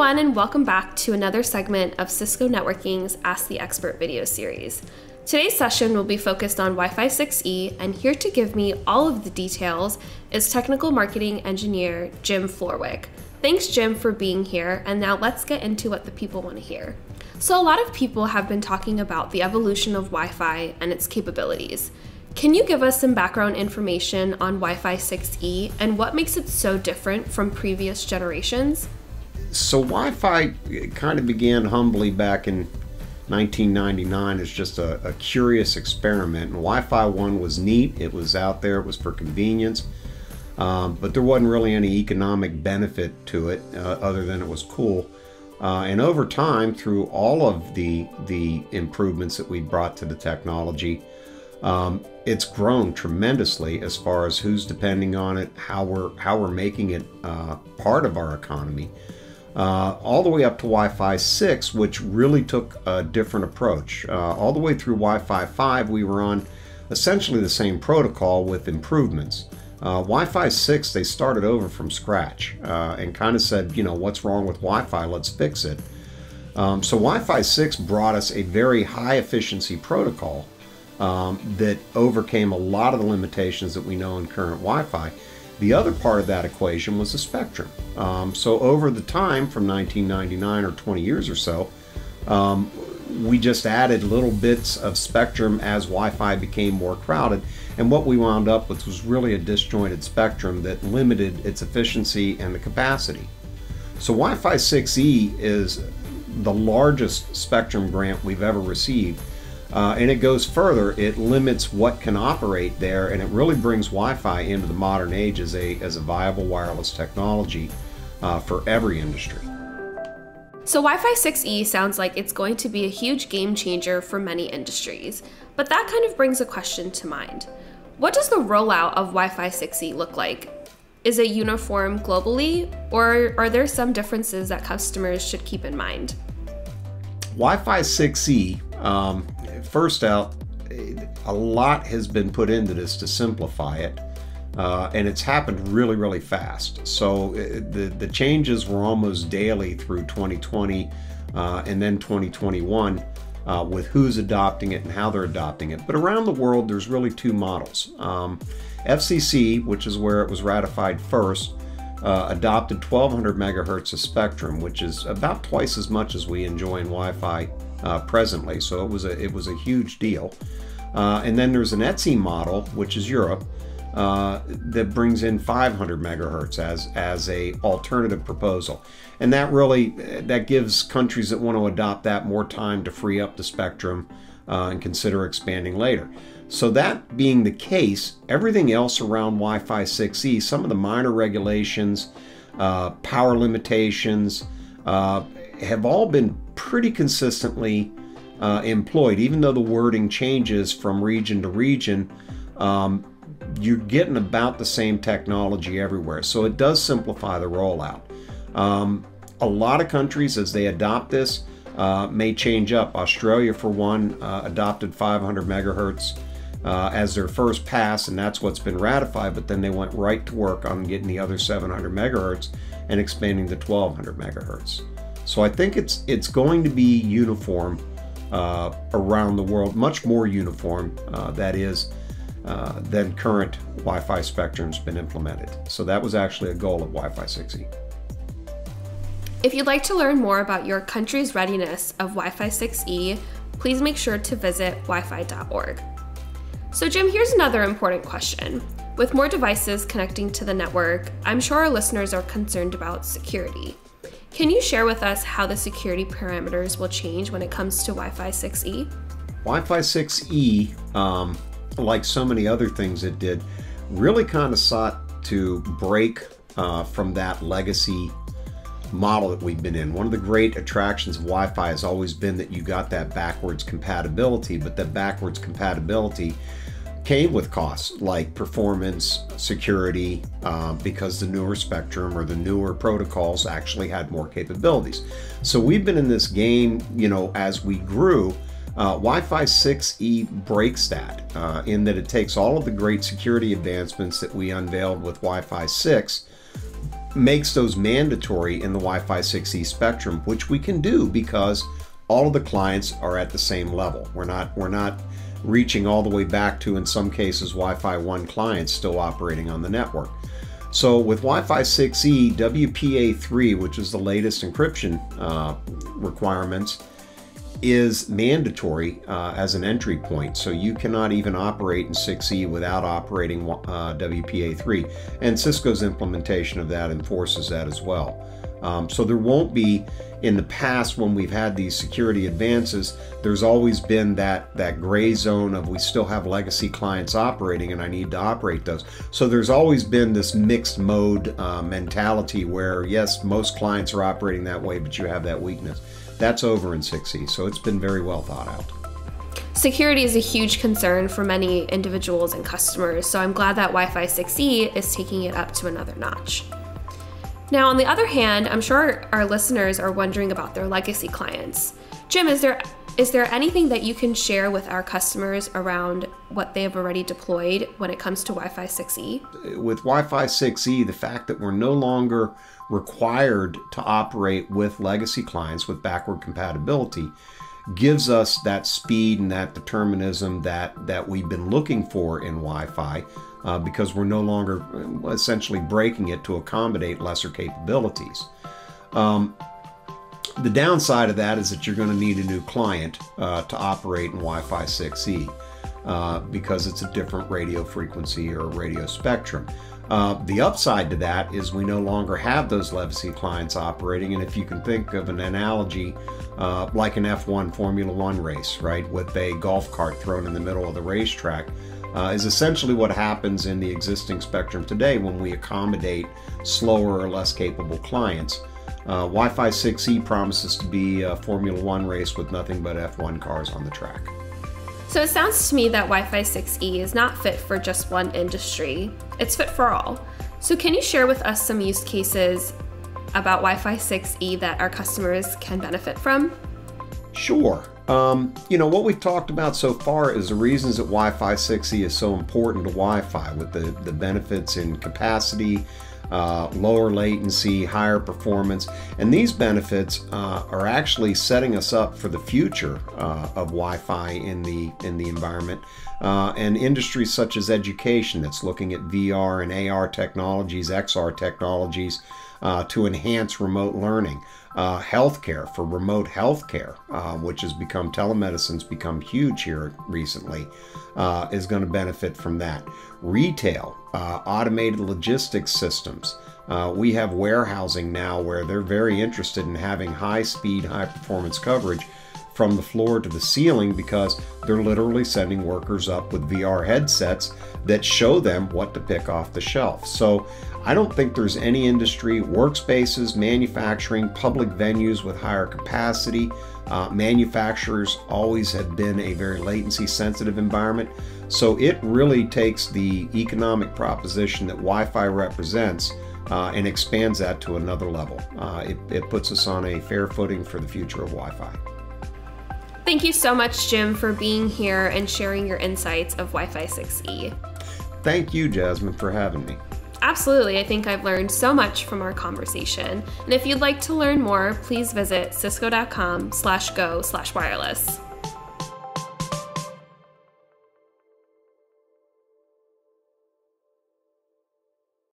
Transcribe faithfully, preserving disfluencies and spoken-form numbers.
everyone, and welcome back to another segment of Cisco Networking's Ask the Expert video series. Today's session will be focused on Wi-Fi six E, and here to give me all of the details is technical marketing engineer Jim Florwick. Thanks, Jim, for being here, and now let's get into what the people want to hear. So a lot of people have been talking about the evolution of Wi-Fi and its capabilities. Can you give us some background information on Wi-Fi six E and what makes it so different from previous generations? So Wi-Fi kind of began humbly back in nineteen ninety-nine as just a, a curious experiment, and Wi-Fi one was neat. It was out there, it was for convenience, um, but there wasn't really any economic benefit to it uh, other than it was cool. Uh, and over time, through all of the, the improvements that we brought to the technology, Um, it's grown tremendously as far as who's depending on it, how we're how we're making it uh, part of our economy, uh, all the way up to Wi-Fi six, which really took a different approach. Uh, all the way through Wi-Fi five, we were on essentially the same protocol with improvements. Uh, Wi-Fi six, they started over from scratch uh, and kind of said, you know, what's wrong with Wi-Fi? Let's fix it. Um, so Wi-Fi six brought us a very high efficiency protocol Um, that overcame a lot of the limitations that we know in current Wi-Fi. The other part of that equation was the spectrum. Um, so over the time from nineteen ninety-nine, or twenty years or so, um, we just added little bits of spectrum as Wi-Fi became more crowded. And what we wound up with was really a disjointed spectrum that limited its efficiency and the capacity. So Wi-Fi six E is the largest spectrum grant we've ever received. Uh, and it goes further. It limits what can operate there, and it really brings Wi-Fi into the modern age as a, as a viable wireless technology uh, for every industry. So Wi-Fi six E sounds like it's going to be a huge game changer for many industries, but that kind of brings a question to mind. What does the rollout of Wi-Fi six E look like? Is it uniform globally, or are there some differences that customers should keep in mind? Wi-Fi six E, um, first out, a lot has been put into this to simplify it, uh, and it's happened really, really fast. So the, the changes were almost daily through twenty twenty uh, and then twenty twenty-one uh, with who's adopting it and how they're adopting it. But around the world, there's really two models. Um, F C C, which is where it was ratified first, uh, adopted twelve hundred megahertz of spectrum, which is about twice as much as we enjoy in Wi-Fi Uh, presently, so it was a it was a huge deal. Uh, and then there's an E T S I model, which is Europe, uh, that brings in five hundred megahertz as as a alternative proposal, and that really that gives countries that want to adopt that more time to free up the spectrum uh, and consider expanding later. So that being the case, everything else around Wi-Fi six E, some of the minor regulations, uh, power limitations, Uh, have all been pretty consistently uh, employed. Even though the wording changes from region to region, um, you're getting about the same technology everywhere. So it does simplify the rollout. Um, a lot of countries, as they adopt this, uh, may change up. Australia, for one, uh, adopted five hundred megahertz uh, as their first pass, and that's what's been ratified, but then they went right to work on getting the other seven hundred megahertz and expanding to twelve hundred megahertz. So I think it's it's going to be uniform uh, around the world, much more uniform, uh, that is, uh, than current Wi-Fi spectrum's been implemented. So that was actually a goal of Wi-Fi six E. If you'd like to learn more about your country's readiness of Wi-Fi six E, please make sure to visit wi-fi dot org. So Jim, here's another important question. With more devices connecting to the network, I'm sure our listeners are concerned about security. Can you share with us how the security parameters will change when it comes to Wi-Fi six E? Wi-Fi six E, um, like so many other things it did, really kind of sought to break uh, from that legacy model that we've been in. One of the great attractions of Wi-Fi has always been that you got that backwards compatibility, but that backwards compatibility came with costs like performance, security, um, because the newer spectrum or the newer protocols actually had more capabilities. So we've been in this game, you know, as we grew. Uh, Wi-Fi six E breaks that uh, in that it takes all of the great security advancements that we unveiled with Wi-Fi six, makes those mandatory in the Wi-Fi six E spectrum, which we can do because all of the clients are at the same level. We're not, we're not reaching all the way back to, in some cases, Wi-Fi one clients still operating on the network. So with Wi-Fi six E, W P A three, which is the latest encryption uh, requirements, is mandatory uh, as an entry point. So you cannot even operate in six E without operating uh, W P A three. And Cisco's implementation of that enforces that as well. Um, so there won't be, in the past when we've had these security advances, there's always been that, that gray zone of we still have legacy clients operating and I need to operate those. So there's always been this mixed mode uh, mentality where, yes, most clients are operating that way, but you have that weakness. That's over in six E, so it's been very well thought out. Security is a huge concern for many individuals and customers, so I'm glad that Wi-Fi six E is taking it up to another notch. Now, on the other hand, I'm sure our listeners are wondering about their legacy clients. Jim, is there is there anything that you can share with our customers around what they have already deployed when it comes to Wi-Fi six E? With Wi-Fi six E, the fact that we're no longer required to operate with legacy clients with backward compatibility gives us that speed and that determinism that, that we've been looking for in Wi-Fi, uh, because we're no longer essentially breaking it to accommodate lesser capabilities. Um, the downside of that is that you're going to need a new client uh, to operate in Wi-Fi six E uh, because it's a different radio frequency or radio spectrum. Uh, the upside to that is we no longer have those legacy clients operating, and if you can think of an analogy, uh, like an F one Formula one race, right, with a golf cart thrown in the middle of the racetrack, uh, is essentially what happens in the existing spectrum today when we accommodate slower or less capable clients. Uh, Wi-Fi six E promises to be a Formula one race with nothing but F one cars on the track. So it sounds to me that Wi-Fi six E is not fit for just one industry, it's fit for all. So can you share with us some use cases about Wi-Fi six E that our customers can benefit from? Sure. Um, you know, what we've talked about so far is the reasons that Wi-Fi six E is so important to Wi-Fi, with the, the benefits in capacity, Uh, lower latency, higher performance, and these benefits uh, are actually setting us up for the future uh, of Wi-Fi in the in the environment, uh, and industries such as education that's looking at V R and A R technologies, X R technologies uh, to enhance remote learning, uh, healthcare for remote healthcare, uh, which has become telemedicine's become huge here recently, uh, is going to benefit from that. Retail. Uh, automated logistics systems. Uh, we have warehousing now where they're very interested in having high speed, high performance coverage from the floor to the ceiling, because they're literally sending workers up with V R headsets that show them what to pick off the shelf. So I don't think there's any industry, workspaces, manufacturing, public venues with higher capacity. Uh, manufacturers always have been a very latency sensitive environment. So it really takes the economic proposition that Wi-Fi represents uh, and expands that to another level. Uh, it, it puts us on a fair footing for the future of Wi-Fi. Thank you so much, Jim, for being here and sharing your insights of Wi-Fi six E. Thank you, Jasmine, for having me. Absolutely. I think I've learned so much from our conversation. And if you'd like to learn more, please visit cisco dot com slash go slash wireless.